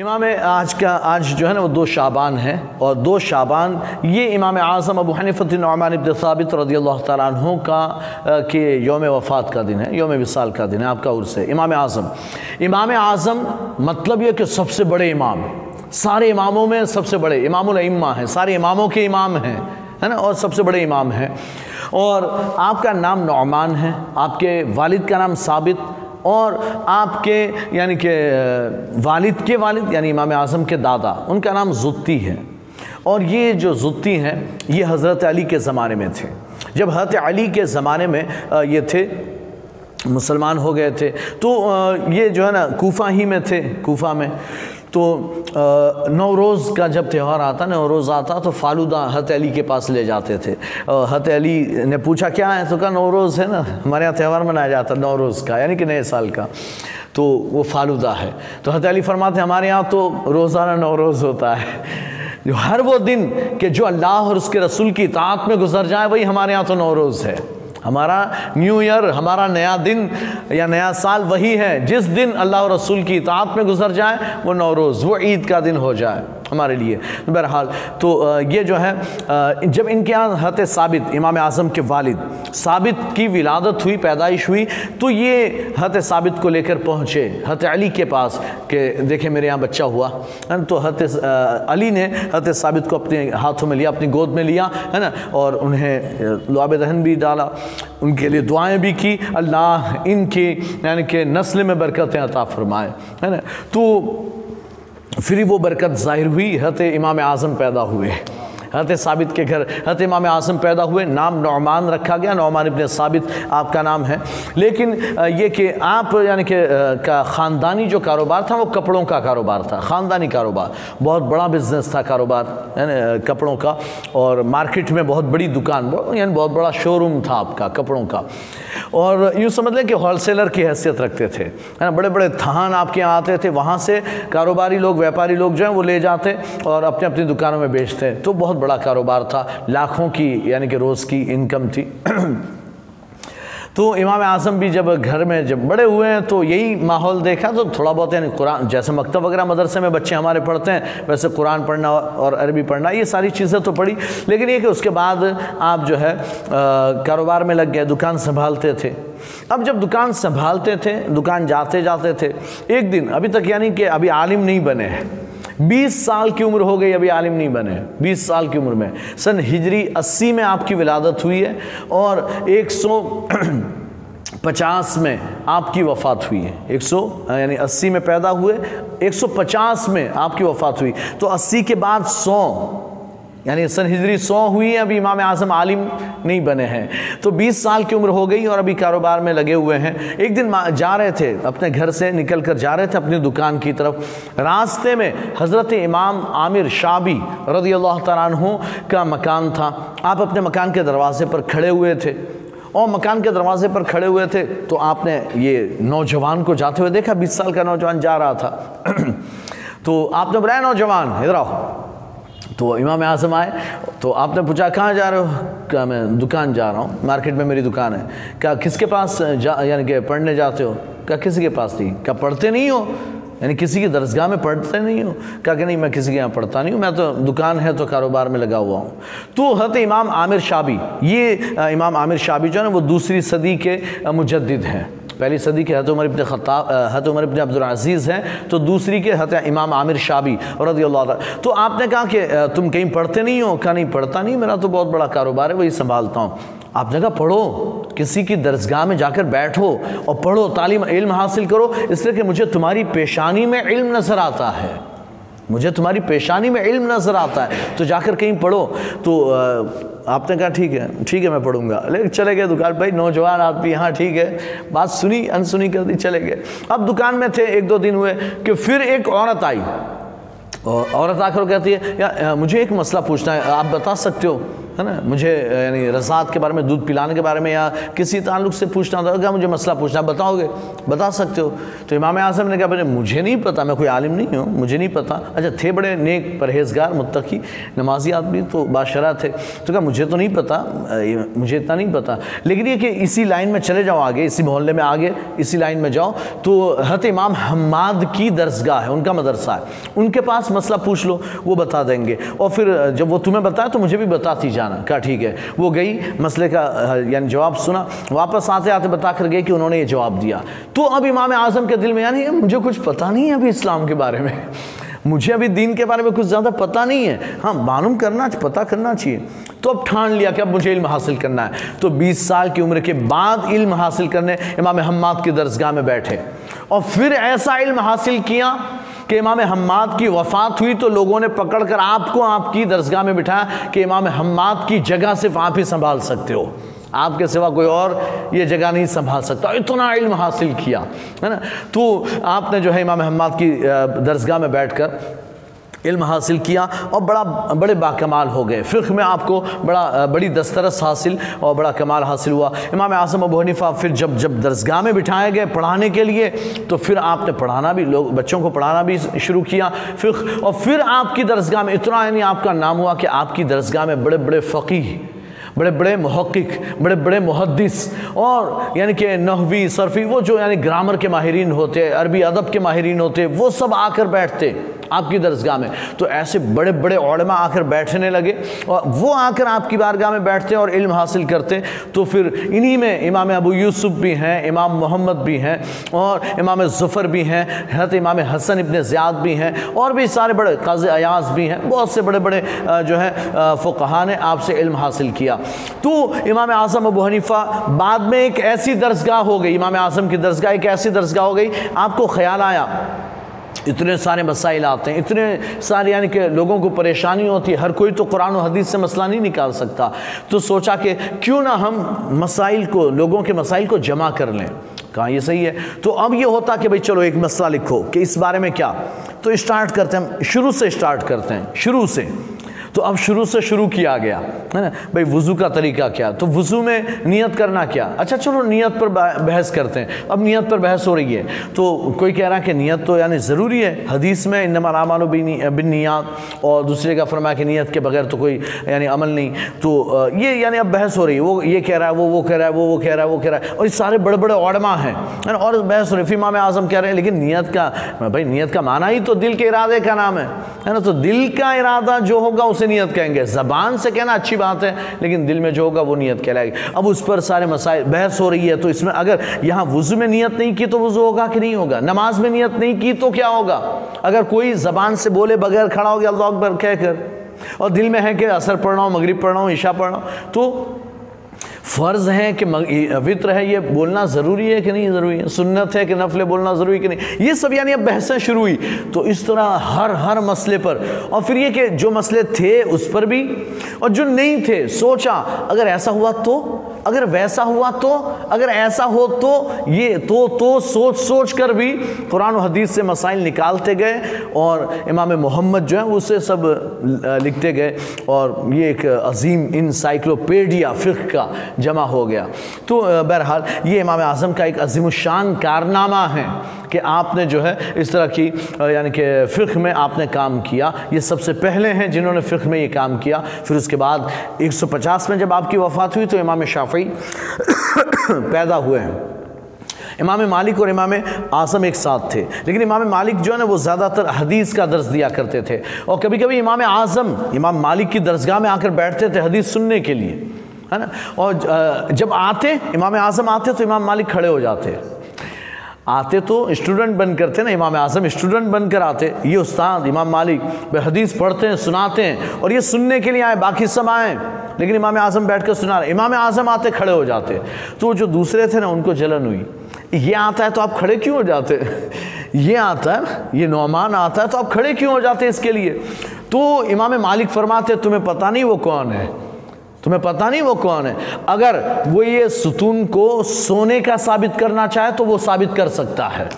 इमाम आज जो है ना वो 2 शाबान है और 2 शाबान ये इमाम आज़म अबू हनीफा नुमान इब्न साबित रज़ियल्लाहु तआला अन्हु के योम वफ़ात का दिन है, योम विसाल का दिन है आपका उर्स है। इमाम आज़म मतलब ये कि सबसे बड़े इमाम, सारे इमामों में सबसे बड़े इमामुल अइम्मा हैं, सारे इमामों के इमाम हैं, है ना, और सबसे बड़े इमाम हैं। और आपका नाम नुमान है, आपके वालिद का नाम साबित और आपके यानी के वालिद यानी इमाम आज़म के दादा उनका नाम जुत्ती है। और ये जो जुत्ती हैं ये हज़रत अली के ज़माने में थे। जब हज़रत अली के ज़माने में ये थे मुसलमान हो गए थे तो ये जो है ना कूफा ही में थे। कूफा में तो नवरोज़ का जब त्यौहार आता, नवरोज़ आता तो फालूदा हज़रत अली के पास ले जाते थे। हज़रत अली ने पूछा क्या है, तो कहा नवरोज़ है ना, हमारे यहाँ त्यौहार मनाया जाता है नवरोज़ का यानी कि नए साल का, तो वो फालूदा है। तो हज़रत अली फरमाते हमारे यहाँ तो रोज़ाना नवरोज़ होता है, जो हर वो दिन के जो अल्लाह और उसके रसूल की इताअत में गुजर जाए वही हमारे यहाँ तो नवरोज़ है। हमारा न्यू ईयर, हमारा नया दिन या नया साल वही है जिस दिन अल्लाह और रसूल की इताअत में गुजर जाए, वो नौरोज़, वो ईद का दिन हो जाए हमारे लिए। बहरहाल तो ये जो है जब इनके यहाँ हज़रत साबित इमाम आज़म के वालिद साबित की विलादत हुई, पैदाइश हुई, तो ये हज़रत साबित को लेकर पहुँचे हज़रत अली के पास कि देखे मेरे यहाँ बच्चा हुआ है ना। तो हज़रत अली ने हज़रत साबित को अपने हाथों में लिया, अपनी गोद में लिया है ना, और उन्हें लुआब रहन भी डाला, उनके लिए दुआएँ भी की, अल्लाह इनकी यानी कि नस्ल में बरकतें अता फ़रमाए, है ना। तो फिर वो बरकत ज़ाहिर हुई, हज़रत इमाम आज़म पैदा हुए, हज़रत साबित के घर हज़रत इमाम आज़म पैदा हुए। नाम नुमान रखा गया, नुमान इब्न साबित आपका नाम है। लेकिन ये कि आप यानी कि का ख़ानदानी जो कारोबार था वो कपड़ों का कारोबार था, ख़ानदानी कारोबार, बहुत बड़ा बिजनेस था कारोबार कपड़ों का, और मार्केट में बहुत बड़ी दुकान यानी बहुत बड़ा शोरूम था आपका कपड़ों का। और यूँ समझ लें कि होलसेलर की हैसियत रखते थे, है ना। बड़े बड़े थान आपके यहाँ आते थे, वहाँ से कारोबारी लोग, व्यापारी लोग जो हैं वो ले जाते और अपने अपनी दुकानों में बेचते, तो बहुत बड़ा कारोबार था, लाखों की यानी कि रोज़ की इनकम थी। तो इमाम आज़म भी जब घर में जब बड़े हुए हैं तो यही माहौल देखा, तो थोड़ा बहुत यानी कुरान, जैसे मकतब वगैरह मदरसे में बच्चे हमारे पढ़ते हैं वैसे कुरान पढ़ना और अरबी पढ़ना, ये सारी चीज़ें तो पढ़ी। लेकिन ये कि उसके बाद आप जो है कारोबार में लग गए, दुकान संभालते थे। अब जब दुकान संभालते थे, दुकान जाते जाते थे, एक दिन, अभी तक यानी कि अभी आलिम नहीं बने हैं, 20 साल की उम्र हो गई, अभी आलिम नहीं बने, 20 साल की उम्र में सन हिजरी 80 में आपकी विलादत हुई है और 150 में आपकी वफ़ात हुई है। 100 यानी 80 में पैदा हुए, 150 में आपकी वफ़ात हुई, तो 80 के बाद 100 यानी सन हिजरी 100 हुई है, अभी इमाम आज़म आलिम नहीं बने हैं। तो 20 साल की उम्र हो गई और अभी कारोबार में लगे हुए हैं। एक दिन जा रहे थे, अपने घर से निकल कर जा रहे थे अपनी दुकान की तरफ, रास्ते में हज़रत इमाम आमिर शाबी रज़ियल्लाहु तआला अन्हु का मकान था। आप अपने मकान के दरवाजे पर खड़े हुए थे और मकान के दरवाजे पर खड़े हुए थे तो आपने ये नौजवान को जाते हुए देखा, 20 साल का नौजवान जा रहा था। तो आपने बुलाया, नौजवान इधर आओ। तो इमाम आज़म आए तो आपने पूछा कहाँ जा रहे हो? क्या मैं दुकान जा रहा हूँ, मार्केट में मेरी दुकान है। क्या किसके पास यानी कि पढ़ने जाते हो? क्या किसी के पास नहीं। क्या पढ़ते नहीं हो यानी किसी की दरसगाह में पढ़ते नहीं हो? क्या कि नहीं, मैं किसी के यहाँ पढ़ता नहीं हूँ, मैं तो दुकान है तो कारोबार में लगा हुआ हूँ। तो हज़रत इमाम आमिर शाबी, ये इमाम आमिर शाबी जो है ना वो 2री सदी के मुजद्दिद हैं। 1ली सदी के हज़रत उमर इब्न ख़त्ताब, हज़रत उमर इब्न अब्दुल अज़ीज़ हैं, तो 2री के हज़रत इमाम आमिर शाबी रज़ियल्लाहु अन्हु। तो आपने कहा कि तुम कहीं पढ़ते नहीं हो? कहा नहीं पढ़ता नहीं, मेरा तो बहुत बड़ा कारोबार है वही संभालता हूँ। आपने कहा पढ़ो, किसी की दरसगाह में जाकर बैठो और पढ़ो, तालीम इल्म हासिल करो, इसलिए कि मुझे तुम्हारी पेशानी में इल्म नज़र आता है, मुझे तुम्हारी पेशानी में इल्म नज़र आता है, तो जाकर कहीं पढ़ो। तो आपने कहा ठीक है मैं पढ़ूंगा, लेकिन चले गए दुकान पर। नौजवान आदमी, हाँ ठीक है, बात सुनी, अनसुनी कर दी, चले गए। अब दुकान में थे, 1-2 दिन हुए कि फिर एक औरत आई और औरत आकर कहती है, या मुझे एक मसला पूछना है, आप बता सकते हो? है ना, मुझे यानी रज़ात के बारे में, दूध पिलाने के बारे में या किसी ताल्लुक से पूछना होता है, क्या मुझे मसला पूछना बताओगे, बता सकते हो? तो इमाम आज़म ने कहा मुझे नहीं पता, मैं कोई आलिम नहीं हूँ, मुझे नहीं पता। अच्छा, थे बड़े नेक परहेजगार मुत्तकी नमाजी आदमी, तो बाशरा थे। तो कहा मुझे तो नहीं पता, मुझे इतना नहीं पता, लेकिन ये कि इसी लाइन में चले जाओ आगे, इसी मोहल्ले में आगे इसी लाइन में जाओ तो हज़रत इमाम हम्माद की दरसगाह है, उनका मदरसा है, उनके पास मसला पूछ लो, वो बता देंगे। और फिर जब वो तुम्हें बताए तो मुझे भी बताती जा, कहा ठीक है। वो गई, मसले का यानी जवाब सुना, वापस आते आते बता कर गए कि उन्होंने ये जवाब दिया। तो अब इमाम आज़म के दिल में यानी मुझे कुछ पता नहीं है अभी इस्लाम के बारे में, मुझे अभी दीन के बारे में कुछ ज़्यादा पता नहीं है, हाँ मालूम करना, पता करना चाहिए। तो अब ठान लिया कि अब मुझे इल्म हासिल करना है। तो 20 साल की उम्र के बाद इल्म हासिल करने इमाम हम्माद की दरसगाह में बैठे और फिर ऐसा इल्म हासिल किया कि इमाम हम्माद की वफ़ात हुई तो लोगों ने पकड़कर आपको आपकी दरसगाह में बिठाया कि इमाम हम्माद की जगह सिर्फ आप ही संभाल सकते हो, आपके सिवा कोई और ये जगह नहीं संभाल सकता, इतना इल्म हासिल किया, है ना। तो आपने जो है इमाम हम्माद की दरसगाह में बैठकर इल्म हासिल किया और बड़े बाकमाल हो गए, फ़िक़्ह में आपको बड़ी दस्तरस हासिल और बड़ा कमाल हासिल हुआ। इमाम आज़म अबू हनीफा फिर जब दरसगाह में बिठाए गए पढ़ाने के लिए तो फिर आपने पढ़ाना भी, लोग बच्चों को पढ़ाना भी शुरू किया फ़िक़्ह, और फिर आपकी दरसगाह में इतना यानी आपका नाम हुआ कि आपकी दरसगाह में बड़े बड़े फ़क़ीह, बड़े बड़े मुहक्किक, बड़े बड़े मुहद्दिस और यानी कि नहवी सर्फ़ी, वो जो यानी ग्रामर के माहिरीन होते, अरबी अदब के माहिरीन होते, वो सब आकर बैठते आपकी दरसगाह में। तो ऐसे बड़े बड़े उलमा आकर बैठने लगे और वो आकर आपकी बारगाह में बैठते और इल्म हासिल करते। तो फिर इन्हीं में इमाम अब यूसुफ़ भी हैं, इमाम मोहम्मद भी हैं और इमाम जफ़र भी हैं, हज़रत इमाम हसन इबन ज़्याद भी हैं और भी सारे बड़े काज़ी अयाज़ भी हैं, बहुत से बड़े बड़े जो है फ़ुक़हा ने आपसे इल्म हासिल किया। तो इमाम आज़म अबू हनीफ़ा बाद में एक ऐसी दरसगाह हो गई, इमाम आज़म की दरसगाह एक ऐसी दरसगाह हो गई, आपको ख्याल आया इतने सारे मसाइल आते हैं, इतने सारे यानी कि लोगों को परेशानी होती है, हर कोई तो कुरान और हदीस से मसला नहीं निकाल सकता, तो सोचा कि क्यों ना हम मसाइल को, लोगों के मसाइल को जमा कर लें। कहाँ ये सही है। तो अब ये होता कि भाई चलो एक मसला लिखो कि इस बारे में क्या, तो स्टार्ट करते हैं, हम शुरू से स्टार्ट करते हैं, शुरू से। तो अब शुरू से शुरू किया गया, है ना, भाई वज़ू का तरीका क्या, तो वज़ू में नियत करना क्या, अच्छा चलो नियत पर बहस करते हैं। अब नियत पर बहस हो रही है तो कोई कह रहा है कि नियत तो यानी ज़रूरी है, हदीस में इन्नमल आमालु बिन्नियात, और दूसरे का फरमाया कि नियत के बगैर तो कोई यानी अमल नहीं। तो ये यानी अब बहस हो रही है, वो ये कह रहा है, वो कह रहा है, वो कह रहा है, वो कह रहा है, और ये सारे बड़े बड़े उलमा हैं, है ना, और बहस हो रही। फिर इमाम आज़म कह रहे हैं लेकिन नियत का, भाई नियत का माना ही तो दिल के इरादे का नाम है ना, तो दिल का इरादा जो होगा उसे नियत कहेंगे, ज़बान से कहना अच्छी बात है लेकिन दिल में जो होगा वो नियत कहलाएगी। अब उस पर सारे मसाइल बहस हो रही है, तो इसमें अगर यहाँ वुज़ू में नियत नहीं की तो वुज़ू होगा कि नहीं होगा, नमाज में नियत नहीं की तो क्या होगा, अगर कोई ज़बान से बोले बगैर खड़ा हो गया अल्लाह अकबर कहकर और दिल में है कि असर पढ़ना हो, मगरिब पढ़ना हो, ईशा पढ़ना हो, तो फ़र्ज़ है कि वित्र है ये बोलना ज़रूरी है कि नहीं ज़रूरी है, सुन्नत है कि नफले बोलना ज़रूरी है कि नहीं, ये सब यानी अब बहसें शुरू हुई। तो इस तरह हर मसले पर, और फिर ये कि जो मसले थे उस पर भी और जो नहीं थे, सोचा अगर ऐसा हुआ तो, अगर वैसा हुआ तो, अगर ऐसा हो तो, ये तो सोच कर भी कुरान और हदीस से मसाइल निकालते गए और इमाम मोहम्मद जो है उसे सब लिखते गए और ये एक अजीम इंसाइक्लोपीडिया फ़िक़्ह का जमा हो गया। तो बहरहाल ये इमाम आज़म का एक अज़ीमुशान कारनामा है कि आपने जो है इस तरह की यानी कि फ़िक़्ह में आपने काम किया, ये सबसे पहले हैं जिन्होंने फ़िक़्ह में ये काम किया। फिर उसके बाद 150 में जब आपकी वफ़ात हुई तो इमाम शाफ़ई पैदा हुए हैं। इमाम मालिक और इमाम आज़म एक साथ थे, लेकिन इमाम मालिक जो है ना वो ज़्यादातर हदीस का दर्स दिया करते थे और कभी कभी इमाम आज़म इमाम मालिक की दरसगाह में आकर बैठते थे हदीस सुनने के लिए, है ना। और जब आते इमाम आज़म आते तो इमाम मालिक खड़े हो जाते, आते तो स्टूडेंट बनकर थे ना, इमाम आज़म स्टूडेंट बनकर आते, ये उस्ताद इमाम मालिक हदीस पढ़ते हैं, सुनाते हैं और ये सुनने के लिए आए, बाकी सब आएँ लेकिन इमाम आज़म बैठ कर सुना रहे, इमाम आज़म आते खड़े हो जाते, तो जो दूसरे थे ना उनको जलन हुई, ये आता है तो आप खड़े क्यों हो जाते, ये आता है, ये नुमान आता है तो आप खड़े क्यों हो जाते इसके लिए। तो इमाम मालिक फरमाते तुम्हें पता नहीं वो कौन है, तुम्हें पता नहीं वो कौन है, अगर वो ये सुतून को सोने का साबित करना चाहे तो वो साबित कर सकता है,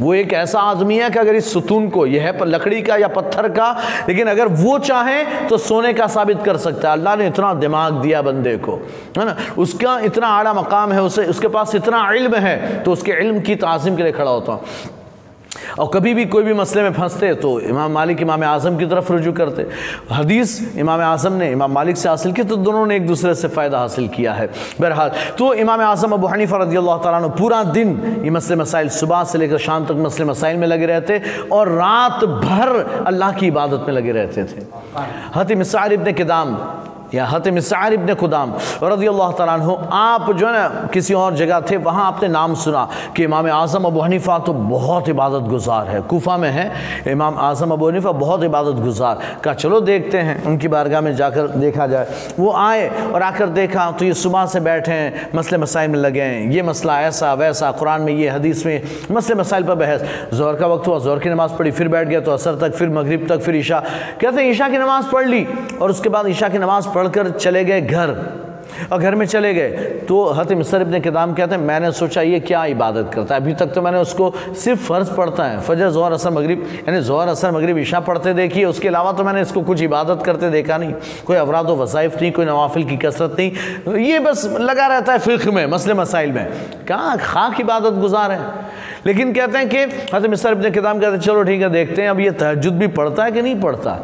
वो एक ऐसा आदमी है कि अगर इस सुतून को, यह है लकड़ी का या पत्थर का, लेकिन अगर वो चाहे तो सोने का साबित कर सकता है। अल्लाह ने इतना दिमाग दिया बंदे को, है ना, उसका इतना आला मकाम है, उसे उसके पास इतना इल्म है, तो उसके इल्म की ताज़ीम के लिए खड़ा होता हूँ। और कभी भी कोई भी मसले में फंसते तो इमाम मालिक इमाम आज़म की तरफ रुजू करते। हदीस इमाम आज़म ने इमाम मालिक से हासिल की, तो दोनों ने एक दूसरे से फ़ायदा हासिल किया है। बहरहाल तो इमाम आज़म अबू हनीफा रज़ियल्लाहु तआला अन्हु पूरा दिन ये मसले मसाइल, सुबह से लेकर शाम तक मसले मसाइल में लगे रहते और रात भर अल्लाह की इबादत में लगे रहते थे। हातिम मिसर इब्न किदाम या हातिम मिसर इब्न किदाम रज़ियल्लाहु तआला अन्हु, आप जो है ना किसी और जगह थे, वहाँ आपने नाम सुना कि इमाम आज़म अबू हनीफा तो बहुत इबादत गुजार है, कूफा में है इमाम आज़म अबू हनीफा बहुत इबादत गुजार का, चलो देखते हैं उनकी बारगाह में जाकर देखा जाए। वो आए और आकर देखा तो ये सुबह से बैठे हैं, मसले मसाइल में लगे हैं, ये मसला ऐसा वैसा, कुरान में ये, हदीस में, मसले मसाइल पर बहस। ज़ोहर का वक्त हुआ, ज़ोहर की नमाज़ पढ़ी, फिर बैठ गया तो असर तक, फिर मगरिब तक, फिर ईशा। कहते हैं ईशा की नमाज़ पढ़ ली और उसके बाद ईशा की नमाज़ पढ़कर चले गए घर, और घर में चले गए तो हातिम मिसर इब्न किदाम कहते हैं मैंने सोचा ये क्या इबादत करता है, अभी तक तो मैंने उसको सिर्फ फ़र्ज़ पढ़ता है, फजर ज़ोहर असर मगरिब, यानी ज़ोहर असर मगरिब ईशा पढ़ते देखिए, उसके अलावा तो मैंने इसको कुछ इबादत करते देखा नहीं, कोई अवराद व वज़ाइफ नहीं, कोई नवाफिल की कसरत नहीं, ये बस लगा रहता है फ़िक़्ह में, मसले मसाइल में, कहाँ खाक इबादत गुजार है। लेकिन कहते हैं कि हातिम मिसर इब्न किदाम कहते हैं चलो ठीक है देखते हैं अब ये तहज्जुद भी पढ़ता है कि नहीं पढ़ता,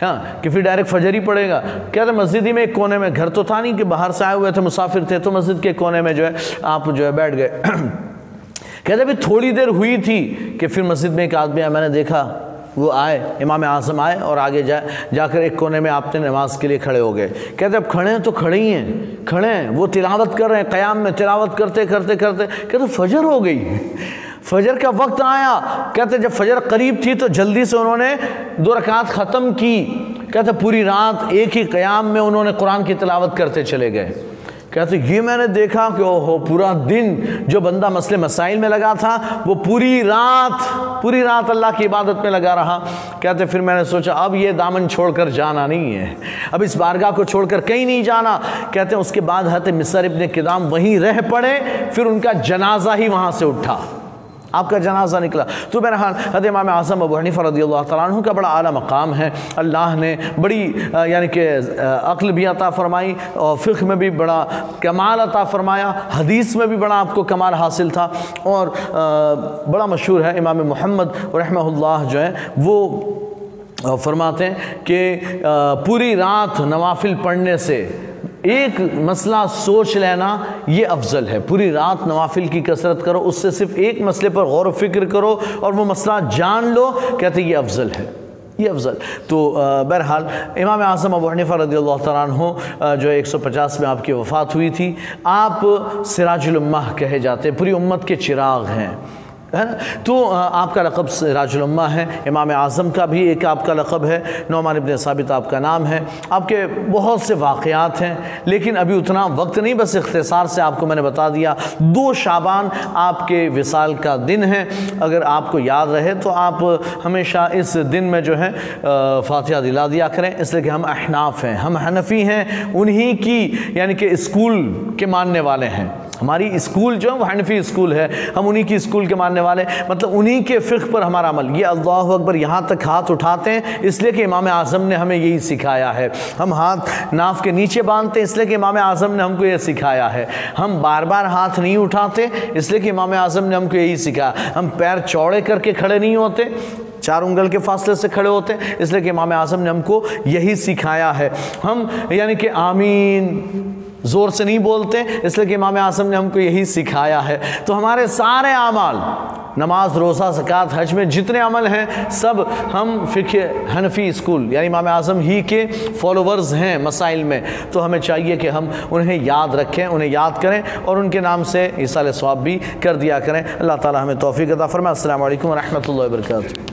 हाँ, कि फिर डायरेक्ट फजर ही पड़ेगा। क्या था मस्जिद ही में एक कोने में, घर तो था नहीं कि बाहर से आए हुए थे, मुसाफिर थे, तो मस्जिद के कोने में जो है आप जो है बैठ गए। कहते भी थोड़ी देर हुई थी कि फिर मस्जिद में एक आदमी आया, मैंने देखा वो आए, इमाम आज़म आए और आगे जाकर एक कोने में आपने नमाज के लिए खड़े हो गए। कहते अब खड़े हैं तो खड़े ही हैं, खड़े हैं, वो तिलावत कर रहे हैं, क़याम में तिलावत करते करते करते कहते फजर हो गई, फजर का वक्त आया। कहते जब फजर करीब थी तो जल्दी से उन्होंने 2 रकात ख़त्म की। कहते पूरी रात एक ही क़याम में उन्होंने कुरान की तिलावत करते चले गए। कहते ये मैंने देखा कि ओहो, पूरा दिन जो बंदा मसले मसाइल में लगा था वो पूरी रात अल्लाह की इबादत में लगा रहा। कहते फिर मैंने सोचा अब ये दामन छोड़कर जाना नहीं है, अब इस बारगाह को छोड़कर कहीं नहीं जाना। कहते हैं उसके बाद हातिम मिसर इब्न किदाम वहीं रह पड़े, फिर उनका जनाजा ही वहाँ से उठा, आपका जनाजा निकला। तो बहरहाल हज़रत इमाम आज़म अबू हनीफा रज़ियल्लाहु तआला अन्हु का बड़ा आला मकाम है, अल्लाह ने बड़ी यानी कि अक्ल भी अता फ़रमाई और फ़िक़्ह में भी बड़ा कमाल अता फ़रमाया, हदीस में भी बड़ा आपको कमाल हासिल था। और बड़ा मशहूर है इमाम मोहम्मद रहमहुल्लाह जो है वो फरमाते हैं कि पूरी रात नवाफिल पढ़ने से एक मसला सोच लेना ये अफजल है। पूरी रात नवाफिल की कसरत करो, उससे सिर्फ एक मसले पर गौर व फिक्र करो और वो मसला जान लो, कहते ये अफजल है, ये अफजल। तो बहरहाल इमाम आज़म अबू हनीफा रज़ियल्लाहु तआला अन्हु जो 150 में आपकी वफ़ात हुई थी, आप सिराजुल उम्मा कहे जाते हैं, पूरी उम्मत के चिराग हैं, है ना। तो आपका लक़ब सिराजुल उम्मा है, इमाम आज़म का भी एक आपका लक़ब है, नुमान इबन साबित आपका नाम है, आपके बहुत से वाक़यात हैं, लेकिन अभी उतना वक्त नहीं, बस इख्तिसार से आपको मैंने बता दिया। 2 शाबान आपके विसाल का दिन है, अगर आपको याद रहे तो आप हमेशा इस दिन में जो है फातिहा दिला दिया करें, इसलिए कि हम अहनाफ़ हैं, हम हनफ़ी हैं, उन्हीं की यानी कि स्कूल के मानने वाले हैं। हमारी स्कूल जो है वो हनफ़ी स्कूल है, हम उन्हीं की स्कूल के मानने वाले, मतलब उन्हीं के फ़िक़्ह पर हमारा अमल। ये अल्लाह अकबर यहाँ तक हाथ उठाते हैं, इसलिए कि इमाम आज़म ने हमें यही सिखाया है। हम हाथ नाफ के नीचे बांधते हैं, इसलिए कि इमाम आज़म ने हमको ये सिखाया है। हम बार बार हाथ नहीं उठाते, इसलिए कि इमाम आज़म ने हमको यही सिखाया। हम पैर चौड़े करके खड़े नहीं होते, 4 उंगल के फासले से खड़े होते हैं, इसलिए कि इमाम आज़म ने हमको यही सिखाया है। हम यानी कि आमीन ज़ोर से नहीं बोलते, इसलिए कि इमाम आज़म ने हमको यही सिखाया है। तो हमारे सारे अमाल, नमाज, रोज़ा, ज़कात, हज में जितने अमल हैं, सब हम फ़िक़्ह हनफ़ी स्कूल यानी इमाम आज़म ही के फॉलोवर्स हैं मसाइल में। तो हमें चाहिए कि हम उन्हें याद रखें, उन्हें याद करें और उनके नाम से इसाल सवाब भी कर दिया करें। अल्लाह ताला हमें तौफ़ीक़ अता फ़रमाए। अस्सलामु अलैकुम व रहमतुल्लाहि व बरकातुहू।